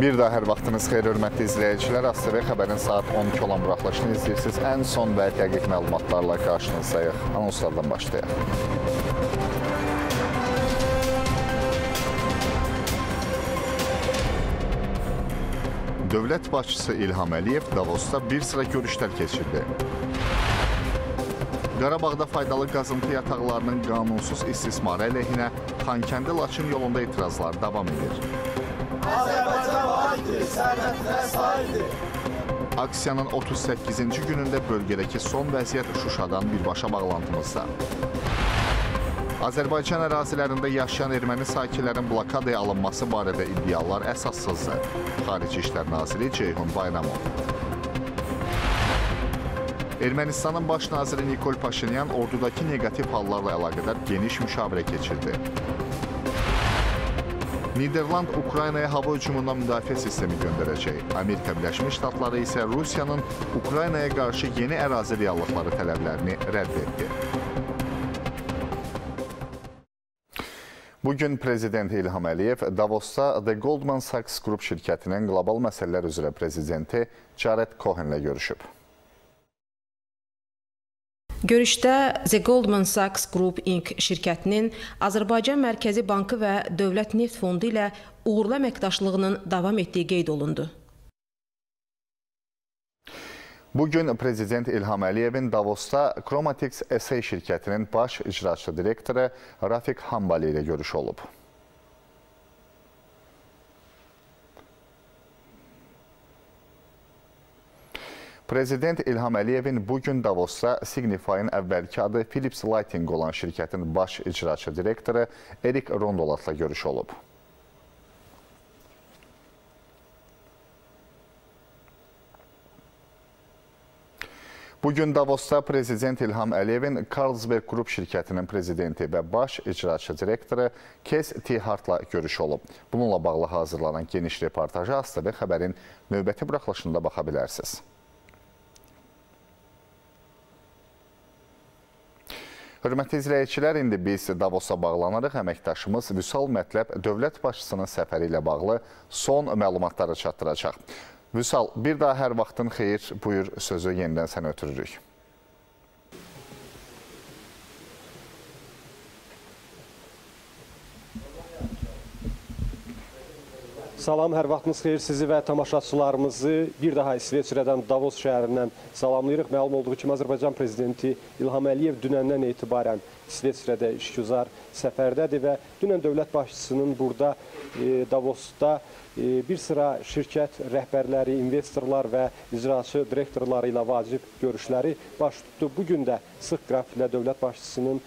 Bir daha hər vaxtınız xeyir, hörmətli izləyicilər. ASTV xəbərin saat 12 olan buraxılışını izləyirsiniz. Ən son və dəqiq məlumatlarla qarşınızdayıq. Anonslardan başlayaq. Dövlət başçısı İlham Əliyev Davosda bir sıra görüşlər keçirdi. Qarabağda faydalı qazıntı yataqlarının qanunsuz istismarı əleyhinə Xankəndi-Laçın yolunda etirazlar davam edir. Azərbaycan aiddir, sərvətinə sahibdir. Aksiyanın 38-ci günündə bölgədəki son vəziyyət Şuşadan birbaşa bağlantımızda. Azərbaycan ərazilərində yaşayan erməni sakinlərin blokadaya alınması barədə iddialar əsassızdır. Xarici İşlər Naziri Ceyhun Bayramov. Ermənistanın baş naziri Nikol Paşinyan ordudakı negativ hallarla əlaqədar geniş müşavirə keçirdi. Niderland Ukraynaya hava hücumundan müdafiə sistemi göndərəcək. Amerika Birləşmiş Ştatları isə Rusiyanın Ukraynaya qarşı yeni ərazi reallıqları tələblərini rədd etdi. Bugün Prezident İlham Əliyev Davosda The Goldman Sachs Group şirkətinin qlobal məsələlər üzrə prezidenti Jared Cohenlə görüşüb. Görüşdə The Goldman Sachs Group Inc. şirkətinin Azərbaycan Mərkəzi Bankı və Dövlət Neft Fondu ilə uğurlu əməkdaşlığının davam etdiyi qeyd olundu. Bugün Prezident İlham Əliyevin Davosda Chromatix SA şirkətinin baş icraçı direktoru Rafiq Hanbali ilə görüşü olub. Prezident İlham Əliyevin bugün Davosda Signify'ın əvvəlki adı Philips Lighting olan şirkətin baş icraçı direktoru Erik Rondolatla görüş olub. Bugün Davosda Prezident İlham Əliyevin Carlsberg Qrup şirkətinin prezidenti və baş icraçı direktoru T Hartla görüş olub. Bununla bağlı hazırlanan geniş reportajı ASTV xəbərin növbəti buraxılışında baxa bilərsiniz. Hörmətli izləyicilər, indi biz Davosa bağlanarıq. Əməkdaşımız Vüsal Mətləb dövlət başçısının səfəri ilə bağlı son məlumatları çatdıracaq. Vüsal, bir daha hər vaxtın xeyir, buyur, sözü yenidən sənə ötürürük. Salam, hər vaxtınız xeyir, sizi və tamaşaçılarımızı bir daha İsveçrədən, Davos şəhərindən salamlayırıq. Məlum olduğu kimi Azərbaycan Prezidenti İlham Əliyev dünəndən etibarən İsveçrədə işgüzar səfərdədir və dünən dövlət başçısının burada Davosda bir sıra şirkət rəhbərləri, investorlar və icraçı direktorları ilə vacib görüşləri baş tutdu. Bugün də sıx qrafiklə dövlət başçısının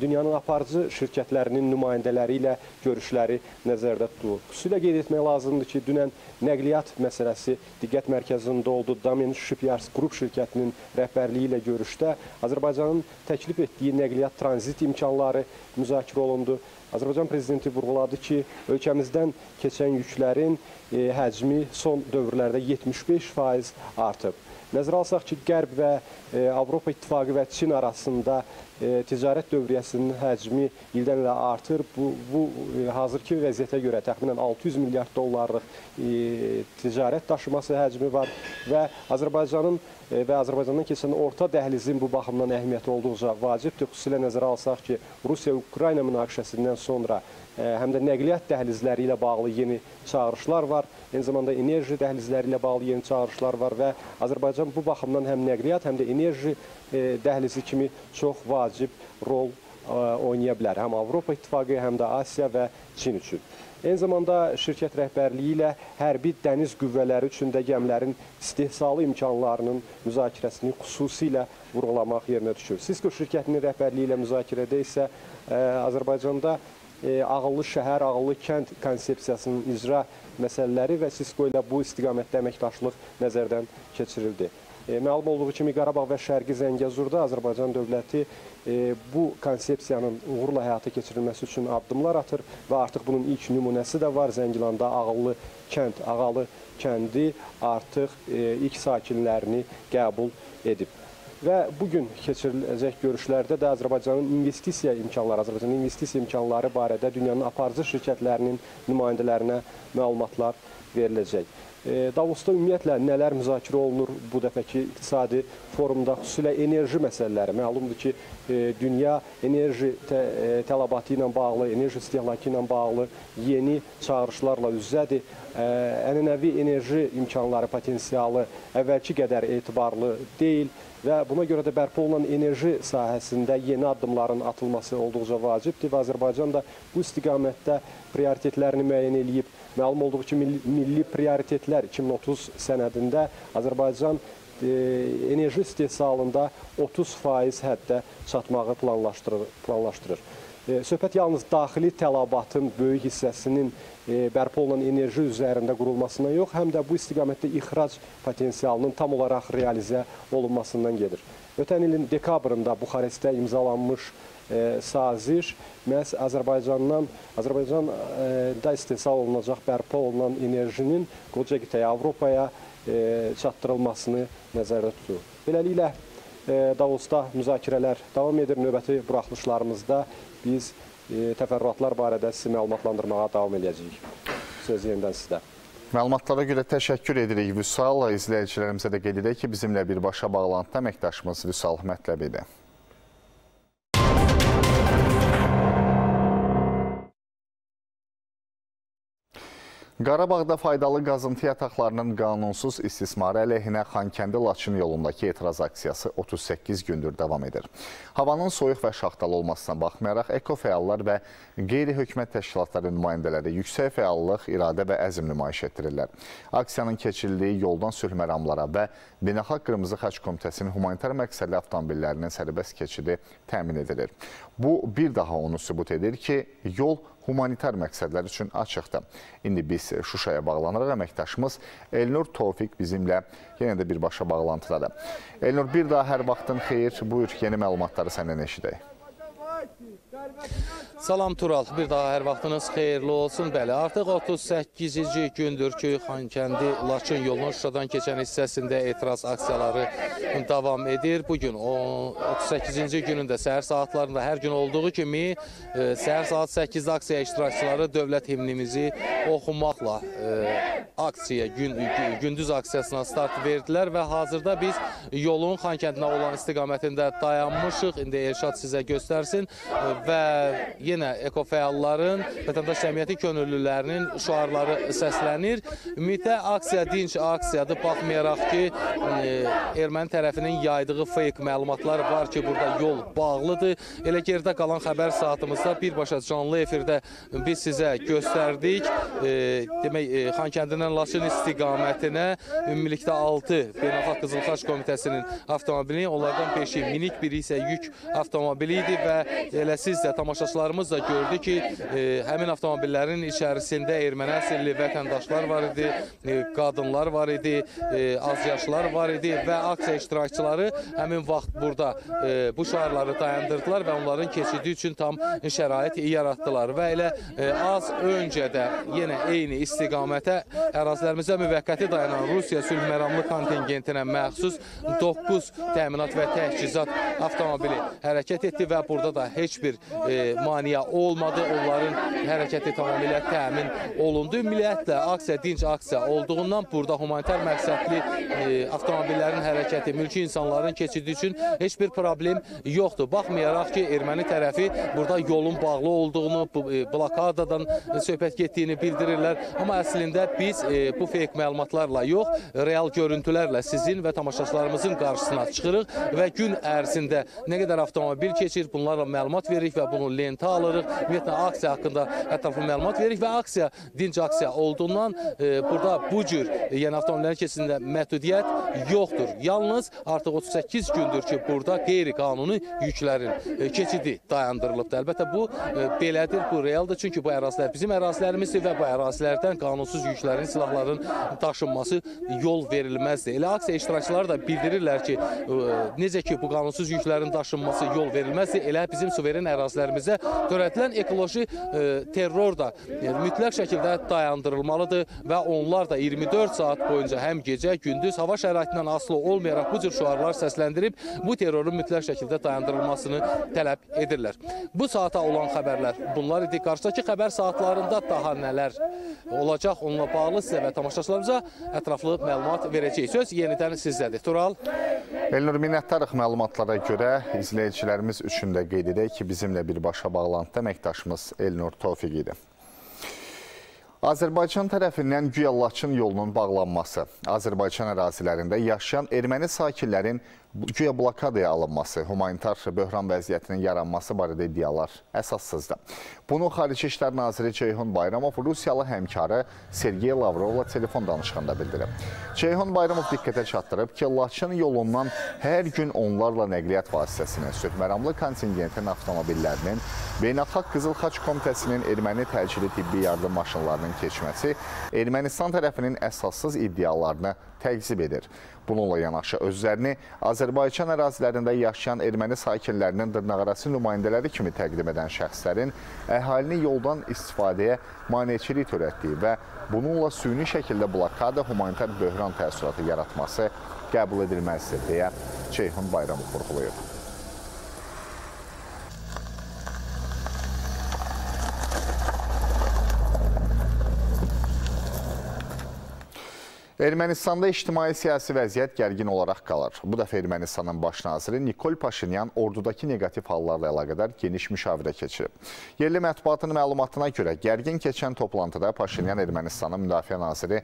dünyanın aparıcı şirkətlərinin nümayəndələri ilə görüşləri nəzərdə tutulur. Xüsusilə qeyd etmək lazımdır ki, dünən nəqliyyat məsələsi diqqət mərkəzində oldu. Damen Shipyards Group şirkətinin rəhbərliyi ilə görüşdə Azərbaycanın təklif etdiyi nəqliyyat tranzit imkanları müzakirə olundu. Azərbaycan Prezidenti vurğuladı ki, ölkəmizdən keçən yüklərin həcmi son dövrlərdə 75% artıb. Nəzərə alsaq ki, Qərb və Avropa İttifaqı və Çin arasında ticarət dövriyyəsinin həcmi ildən ilə artır. Bu hazırki vəziyyətə görə təxminən 600 milyard dollarlıq ticarət daşıması həcmi var və Azərbaycandan keçən orta dəhlizin bu baxımdan əhəmiyyəti olduqca vacibdir. Xüsusilə nəzərə alsaq ki, Rusiya-Ukrayna münaqişəsindən sonra həm də nəqliyyat dəhlizləri ilə bağlı yeni çağırışlar var, eyni zamanda enerji dəhlizləri ilə bağlı yeni çağırışlar var və Azərbaycan bu baxımdan həm nəqliyyat, həm də enerji dəhlizi kimi çox vacib rol oynaya bilər, həm Avropa İttifaqı, həm də Asiya və Çin üçün. Eyni zamanda şirkət rəhbərliyi ilə hərbi dəniz qüvvələri üçün də gəmilərin istehsalı imkanlarının müzakirəsini xüsusilə vurğulamaq yerinə düşür. Cisco şirkətinin rəhbərliyi ilə müzakirədə isə Azərbaycanda ağıllı şəhər, ağıllı kənd konsepsiyasının icra məsələləri və Cisco ilə bu istiqamətdə əməkdaşlıq nəzərdən keçirildi. Məlum olduğu kimi Qarabağ və Şərqi Zəngəzurda Azərbaycan dövləti bu konsepsiyanın uğurla həyata keçirilməsi üçün addımlar atır və artıq bunun ilk nümunəsi də var. Zəngilanda Ağalı kəndi artıq ilk sakinlərini qəbul edib. Və bugün keçiriləcək görüşlərdə də Azərbaycanın investisiya imkanları barədə dünyanın aparıcı şirkətlərinin nümayəndələrinə məlumatlar veriləcək. Davosda ümumiyyətlə nələr müzakirə olunur bu dəfəki iqtisadi forumda, xüsusilə enerji məsələləri? Məlumdur ki, dünya enerji tələbatı ilə bağlı, enerji istehlakı ilə bağlı yeni çağırışlarla üz-üzədir. Ənənəvi enerji imkanları potensialı əvvəlki qədər etibarlı deyil və buna görə də bərpa olunan enerji sahəsində yeni addımların atılması olduqca vacibdir və Azərbaycan da bu istiqamətdə prioritetlərini müəyyən eləyib. Məlum olduğu ki, milli prioritetlər 2030 sənədində Azərbaycan enerji istehsalında 30% həddə çatmağı planlaşdırır. Söhbət yalnız daxili tələbatın böyük hissəsinin bərpa olunan enerji üzərində qurulmasına yox, həm də bu istiqamətdə ixrac potensialının tam olaraq realizə olunmasından gedir. Ötən ilin dekabrında Buxarestdə imzalanmış saziş məhz Azərbaycanda istehsal olunacaq bərpa olunan enerjinin qoca qitəyə, Avropaya çatdırılmasını nəzərdə tutur. Beləliklə, Davosda müzakirələr davam edir. Növbəti buraxılışlarımızda biz təfərrüatlar barədə sizi məlumatlandırmağa davam edəcəyik. Söz yenidən sizdə. Məlumatlara görə təşəkkür edirik Vüsal. İzləyicilərimizə də qeyd edək ki, bizimlə birbaşa bağlantıda əməkdaşımız Vüsal Mətləb idi. Qarabağda faydalı qazıntı yataqlarının qanunsuz istismarı əleyhinə Xankəndi-Laçın yolundakı etiraz aksiyası 38 gündür davam edir. Havanın soyuq və şaxtalı olmasına baxmayaraq, ekofəallar və qeyri-hökumət təşkilatları nümayəndələri yüksək fəallıq, iradə və əzm nümayiş etdirirlər. Aksiyanın keçirildiyi yoldan sülh məramlara və Beynəlxalq Qırmızı Xaç Komitəsinin humanitar məqsədli avtomobillərinin sərbəst keçidi təmin edilir. Bu, bir daha onu sübut edir ki, yol humanitar məqsədlər üçün açıqdır. İndi biz Şuşaya bağlanırıq. Əməkdaşımız Elnur Tofiq bizimlə yenə də birbaşa bağlantıdadır. Elnur, bir daha hər vaxtın xeyir. Buyur, yeni məlumatları səndən eşidək. Salam Tural, bir daha hər vaxtınız xeyirli olsun. Bəli, artıq 38-ci gündür ki, Xankəndi-Laçın yolunun Şuşadan keçən hissəsində etiraz aksiyaları davam edir. Bugün 38-ci günündə səhər saatlarında hər gün olduğu kimi səhər saat 8-də aksiya iştirakçıları dövlət himnimizi oxumaqla gündüz aksiyasına start verdilər və hazırda biz yolun Xankəndinə olan istiqamətində dayanmışıq. İndi Elşad sizə göstərsin və yenə ekofəalların, vətəndaş cəmiyyəti könüllülərinin şüarları səslənir. Ümumiyyətlə, aksiya dinç aksiyadır. Baxmayaraq ki, erməni tərəfinin yaydığı feyk məlumatlar var ki, burada yol bağlıdır. Elə geridə qalan xəbər saatımızda birbaşa canlı efirdə biz sizə göstərdik. Demək, Xankəndindən Laçın istiqamətinə ümumilikdə 6 Beynəlxalq Qızılxaç Komitəsinin avtomobili, onlardan 5-i minik, biri isə yük avtomobili idi və elə siz də tamaşaçılarımız da gördü ki, həmin avtomobillərin içərisində erməni əsirli vətəndaşlar var idi, qadınlar var idi, azyaşlılar var idi və aksiya iştirakçıları həmin vaxt burada bu şüarları dayandırdılar və onların keçidi üçün tam şərait yaratdılar və elə az öncə də yenə eyni istiqamətə ərazilərimizə müvəqqəti dayanan Rusiya sülh məramlı kontingentinə məxsus 9 təminat və təchizat avtomobili hərəkət etdi və burada da heç bir maniyə olmadı, onların hərəkəti tamamilə təmin olundu. Ümumiyyətlə, aksiya dinc aksiya olduğundan burada humanitar məqsədli avtomobillərin hərəkəti, mülki insanların keçidi üçün heç bir problem yoxdur. Baxmayaraq ki, erməni tərəfi burada yolun bağlı olduğunu, blokadadan söhbət getdiyini bildirirlər. Amma əslində biz bu feyk məlumatlarla yox, real görüntülərlə sizin və tamaşaçılarımızın qarşısına çıxırıq və gün ərzində nə qədər avtomobil keçir, bunlarla məlumat veririk və bunu lentə alırıq. Ümumiyyətlə, aksiya haqqında ətraflı məlumat veririk və aksiya dinc aksiya olduğundan burada bu cür yəni avtomobillərin keçidində məhdudiyyət yoxdur. Yalnız artıq 38 gündür ki, burada qeyri-qanuni yüklərin keçidi dayandırılıbdır. Əlbəttə, bu belədir, bu realdır. Çünki bu ərazilər bizim ərazilərimizdir və bu ərazilərdən qanunsuz yüklərin, silahların daşınması yol verilməzdir. Elə aksiya iştirakçıları da bildirir bildirirlər ki, necə ki bu qanunsuz yüklərin daşınması yol verilməsi elə bizim suveren ərazilərimizə törədilən ekoloji terror da mütləq şəkildə dayandırılmalıdır və onlar da 24 saat boyunca həm gecə, gündüz hava şəraitindən asılı olmayaraq bu cür şüarlar səsləndirib bu terrorun mütləq şəkildə dayandırılmasını tələb edirlər. Bu saata olan xəbərlər bunlar idi. Qarşıdakı xəbər saatlarında daha nələr olacaq onunla bağlı sizə və tamaşaçılarımıza ətraflı məlumat verəcəyik. Söz yenidən sizdədir. Tural. Elnur, minnətdarıq məlumatlara görə izləyicilərimiz üçün də qeyd edək ki, bizimlə birbaşa bağlantıda əməkdaşımız Elnur Tofiq idi. Azərbaycan tərəfindən güya Laçın yolunun bağlanması, Azərbaycan ərazilərində yaşayan erməni sakinlərin güya blokadaya alınması, humanitar böhran vəziyyətinin yaranması barədə iddialar əsassızdır. Bunu Xarici İşlər Naziri Ceyhun Bayramov Rusiyalı həmkarı Sergey Lavrovla telefon danışığında bildirib. Ceyhun Bayramov diqqətə çatdırıb ki, Laçın yolundan hər gün onlarla nəqliyyat vasitəsinin, sülhməramlı kontingentin avtomobillərinin, Beynəlxalq Qızıl Xaç Komitəsinin erməni təcili tibbi yardım maşınlarının keçməsi Ermənistan tərəfinin əsassız iddialarını təqzib edir. Bununla yanaşı özlərini Azərbaycan ərazilərində yaşayan erməni sakinlərinin dırnaqarası nümayəndələri kimi təqdim edən şəxslərin əhalini yoldan istifadəyə maneçilik törətdiyi və bununla süni şəkildə blokada humanitar böhran təəssüratı yaratması qəbul edilməzdir, deyə Ceyhun Bayramov vurğulayıb. Ermənistanda ictimai-siyasi vəziyyət gərgin olaraq qalır. Bu dəfə Ermənistanın baş naziri Nikol Paşinyan ordudakı negativ hallarla əlaqədar geniş müşavirə keçirib. Yerli mətbuatın məlumatına görə gərgin keçən toplantıda Paşinyan Ermənistanın müdafiə naziri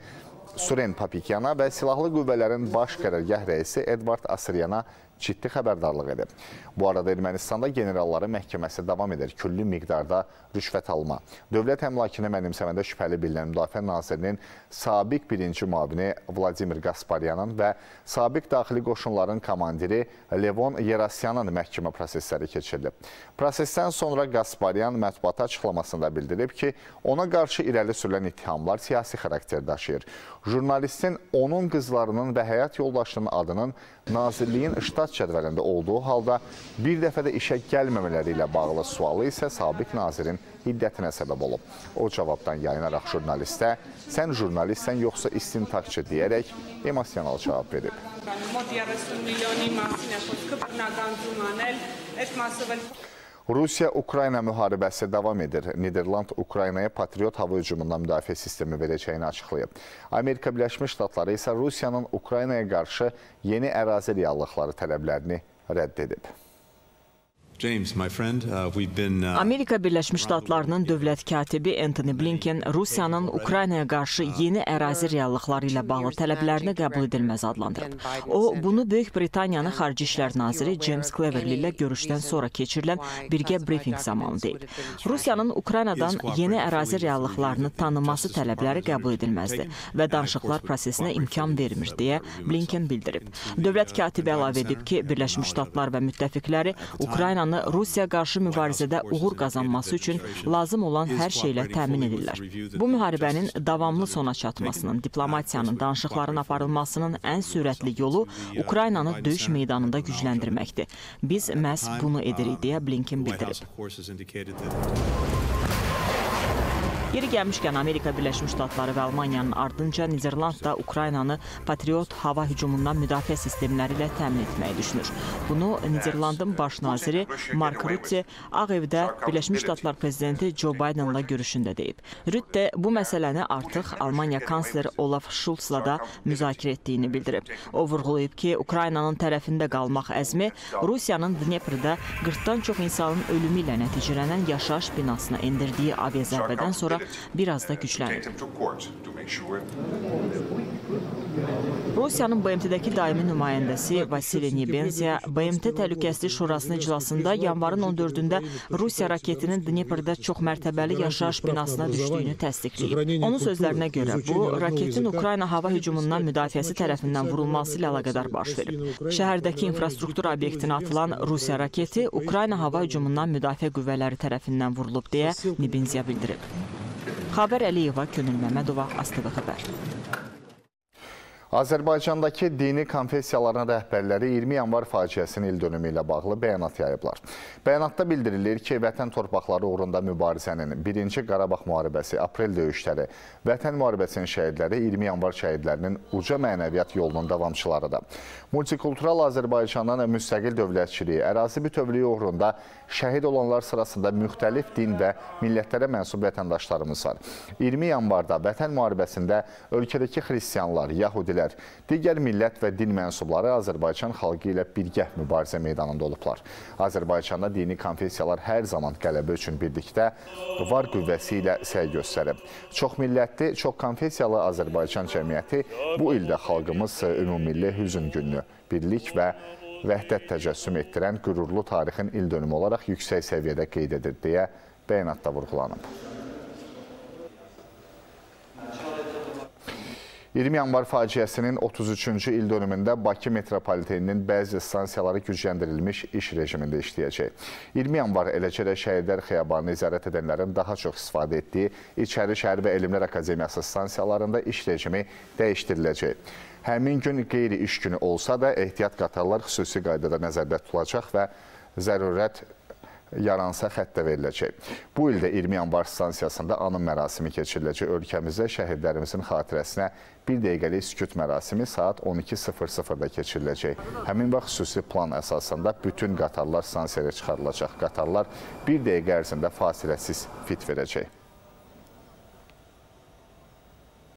Suren Papikyana və Silahlı Qüvvələrin baş qərargah rəisi Edvard Asriyana ciddi xəbərdarlıq edib. Bu arada Ermənistanda generalların məhkəməsi davam edir. Küllü miqdarda rüşvət alma, dövlət əmlakını mənimsəmədə şübhəli bilinən Müdafiə Nazirinin sabiq birinci müavini Vladimir Qasparyanın və sabiq daxili qoşunların komandiri Levon Yerasyanın məhkəmə prosesləri keçirilib. Prosesdən sonra Qasparyan mətbuata açıqlamasında bildirib ki, ona qarşı irəli sürülən ittihamlar siyasi xarakter daşıyır. Jurnalistin onun qızlarının və həyat yoldaşının adının nazirliyin iştahat cədvəlində olduğu halda bir dəfə də işə gəlməmələri ilə bağlı sualı isə sabiq nazirin hiddətinə səbəb olub. O cavabdan yayınaraq jurnalistə, sən jurnalistsən yoxsa istintaqçı deyərək emosional cavab verib. Rusiya-Ukrayna müharibəsi davam edir. Niderland Ukraynaya patriot hava hücumundan müdafiə sistemi verəcəyini açıqlayıb. Amerika Birləşmiş Ştatları isə Rusiyanın Ukraynaya qarşı yeni ərazi reallıqları tələblərini rədd edib. Amerika Birləşmiş Ştatlarının dövlət katibi Anthony Blinken Rusiyanın Ukraynaya qarşı yeni ərazi reallıqları ilə bağlı tələblərini qəbul edilməz adlandırıb. O, bunu Böyük Britaniyanın Xarici İşlər Naziri James Cleverley ilə görüşdən sonra keçirilən birgə brifing zamanı deyib. Rusiyanın Ukraynadan yeni ərazi reallıqlarını tanıması tələbləri qəbul edilməzdir və danışıqlar prosesinə imkan vermir, deyə Blinken bildirib. Dövlət katibi əlavə edib ki, Birləşmiş Ştatlar və müttəfiqləri Ukrayna Rusiya qarşı mübarizədə uğur qazanması üçün lazım olan hər şeylə təmin edirlər. Bu müharibənin davamlı sona çatmasının, diplomatiyanın, danışıqların aparılmasının ən sürətli yolu Ukraynanı döyüş meydanında gücləndirməkdir. Biz məhz bunu edirik, deyə Blinken bildirib. Yeri gəlmişkən Amerika Birləşmiş Ştatları və Almaniyanın ardınca Niderland da Ukraynanı patriot hava hücumundan müdafiə sistemləri ilə təmin etməyi düşünür. Bunu Niderlandın baş naziri Mark Rutte Ağ Evdə Birləşmiş Ştatlar prezidenti Joe Bidenla görüşündə deyib. Rutte bu məsələni artıq Almaniya kansleri Olaf Scholzla da müzakirə etdiyini bildirib. O vurğulayıb ki, Ukraynanın tərəfində qalmaq əzmi Rusiyanın Dneprdə 40-dan çox insanın ölümü ilə nəticələnən yaşayış binasına endirdiyi aviazərbədən sonra biraz da güclənir. Rusiyanın BMT-dəki daimi nümayəndəsi Vasili Nebenzya BMT Təhlükəsizlik Şurasının iclasında yanvarın 14-də Rusiya raketinin Dneprdə çox mərtəbəli yaşayış binasına düşdüyünü təsdiqləyib. Onun sözlərinə görə bu, raketin Ukrayna hava hücumundan müdafiəsi tərəfindən vurulması ilə əlaqədar baş verib. Şəhərdəki infrastruktur obyektinə atılan Rusiya raketi Ukrayna hava hücumundan müdafiə qüvvələri tərəfindən vurulub, deyə Nebenzya bildirib. Khabar Əliyeva, Könül Məmmədova, ASTV Xəbər. Azərbaycandakı dini konfessiyaların rəhbərləri 20 yanvar faciəsinin il dönümü ilə bağlı bəyanat yayıblar. Bəyanatda bildirilir ki, vətən torpaqları uğrunda mübarizənin 1-ci Qarabağ müharibəsi, aprel döyüşləri, vətən müharibəsinin şəhidləri 20 yanvar şəhidlərinin uca mənəviyyat yolunun davamçılarıdır. Multikultural Azərbaycandan müstəqil dövlətçiliyi, ərazi bütövlüyü uğrunda şəhid olanlar sırasında müxtəlif din və millətlərə mənsub vətəndaşlarımız var. 20 yanvarda vətən müharibəsində ölkədəki xristianlar, Yahudilər, digər millət və din mənsubları Azərbaycan xalqı ilə birgə mübarizə meydanında olublar. Azərbaycanda dini konfessiyalar hər zaman qələbə üçün birlikdə var qüvvəsi ilə səy göstərib. Çox millətli, çox konfessiyalı Azərbaycan cəmiyyəti bu ildə xalqımız ümumilli hüzün gününü birlik və vəhdət təcəssüm etdirən qürurlu tarixin il dönümü olaraq yüksək səviyyədə qeyd edir deyə bəyanatda vurğulanıb. 20 yanvar faciəsinin 33-cü il dönümündə Bakı metropoliteninin bəzi stansiyaları gücləndirilmiş iş rejimində işləyəcək. 20 yanvar eləcə də Şəhidlər Xiyabanını ziyarət edənlərin daha çox istifadə etdiyi İçəri Şəhər və Elmlər Akademiyası stansiyalarında iş rejimi dəyişdiriləcək. Həmin gün qeyri-iş günü olsa da ehtiyat qatarlar xüsusi qaydada nəzərdə tutulacaq və zərurət yaransa xəttə veriləcək. Bu ildə 20 yanvar stansiyasında anım mərasimi keçiriləcək. Ölkəmizdə şəhidlərimizin xatirəsinə bir dəqiqəlik sükut mərasimi saat 12:00-da keçiriləcək. Həmin vaxt xüsusi plan əsasında bütün qatarlar stansiyaya çıxarılacaq. Qatarlar bir dəqiqə ərzində fasiləsiz fit verəcək.